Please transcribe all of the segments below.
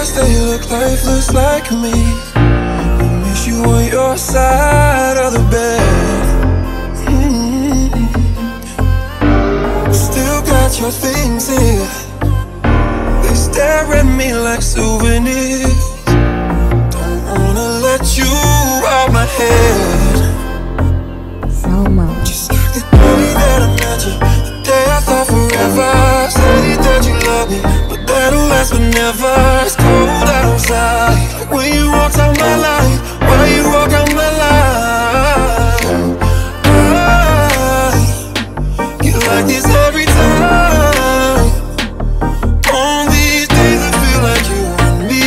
past that you look lifeless like me. I miss you on your side of the bed. Still got your things here. They stare at me like souvenirs. Don't wanna let you out my head. So much. Just like the day that I met you, the day I thought forever. Say that you love me, but that'll last forever. It's cold outside, like when you walked out my life. Why you walk out my life? I get like this every time. On these days I feel like you and me.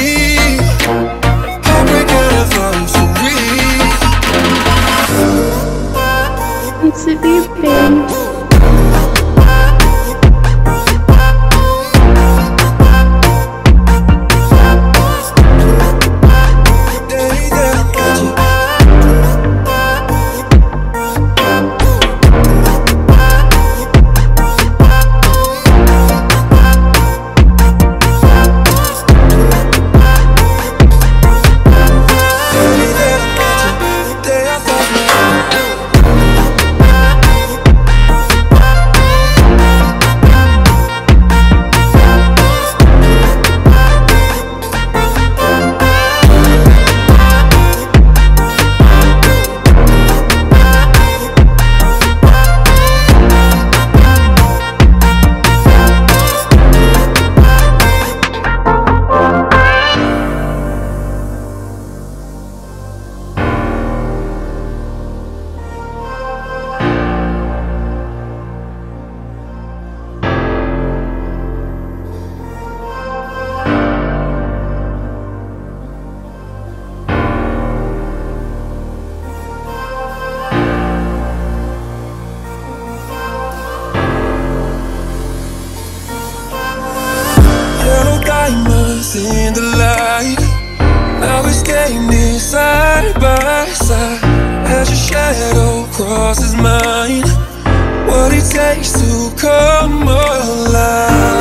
Heartbreak out of love for real. It's a big thing. In the light, now it's getting near side by side. As your shadow crosses mine, what it takes to come alive.